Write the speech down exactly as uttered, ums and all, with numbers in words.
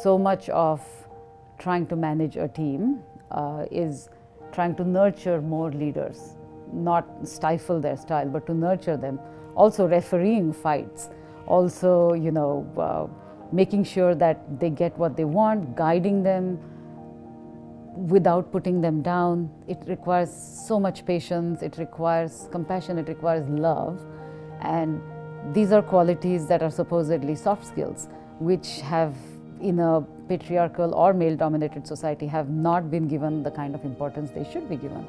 So much of trying to manage a team uh, is trying to nurture more leaders, not stifle their style, but to nurture them. Also refereeing fights, also, you know, uh, making sure that they get what they want, guiding them without putting them down. It requires so much patience, it requires compassion, it requires love. And these are qualities that are supposedly soft skills, which have, in a patriarchal or male-dominated society, have not been given the kind of importance they should be given.